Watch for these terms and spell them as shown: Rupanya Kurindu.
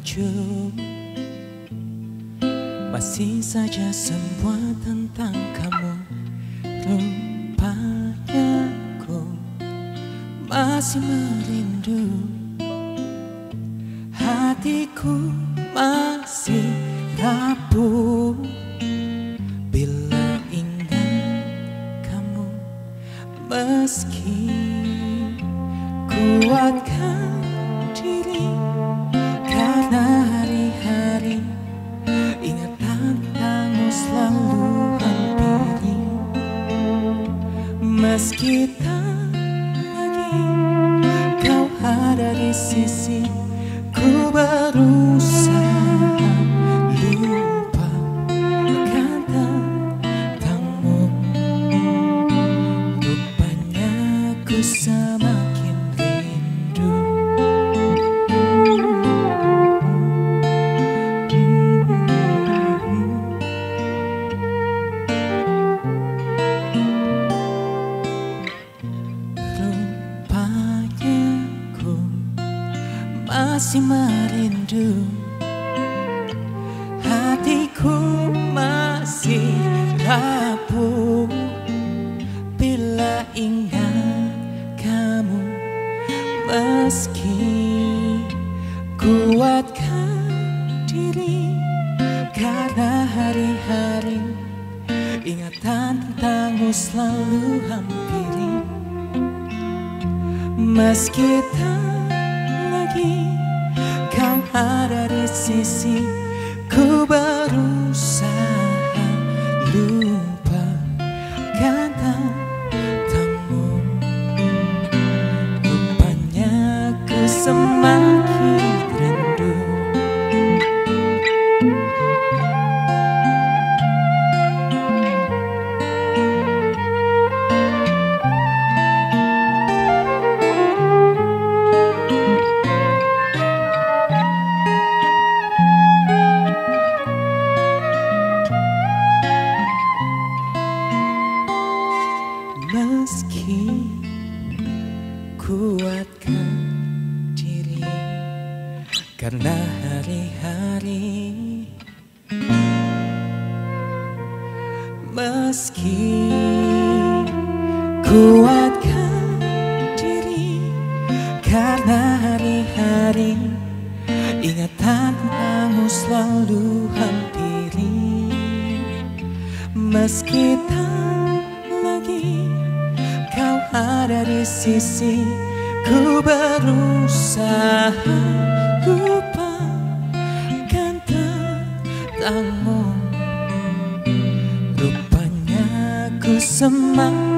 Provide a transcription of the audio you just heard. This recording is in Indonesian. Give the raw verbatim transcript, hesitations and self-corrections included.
maju, masih saja semua tentang kamu. Rupanya ku masih merindu, hatiku masih rapuh bila ingat kamu. Meski kuatkan diri karena hari-hari ingatan kamu selalu hampiri. Meski tak lagi kau ada di sisi, ku berusaha lupa akan tentangmu. Rupanya ku semakin masih merindu, hatiku masih rapuh bila ingat kamu. Meski kuatkan diri karena hari-hari ingatan tentangmu selalu hampiri. Meski tak kau ada di sisi, ku berusaha lupakan tentangmu. Rupanya ku semakin rindu. Meski kuatkan diri karena hari-hari, meski kuatkan diri karena hari-hari ingatan kamu selalu hampiri. Meski tak kau ada di sisi, ku berusaha lupakan tentangmu. Rupanya ku semakin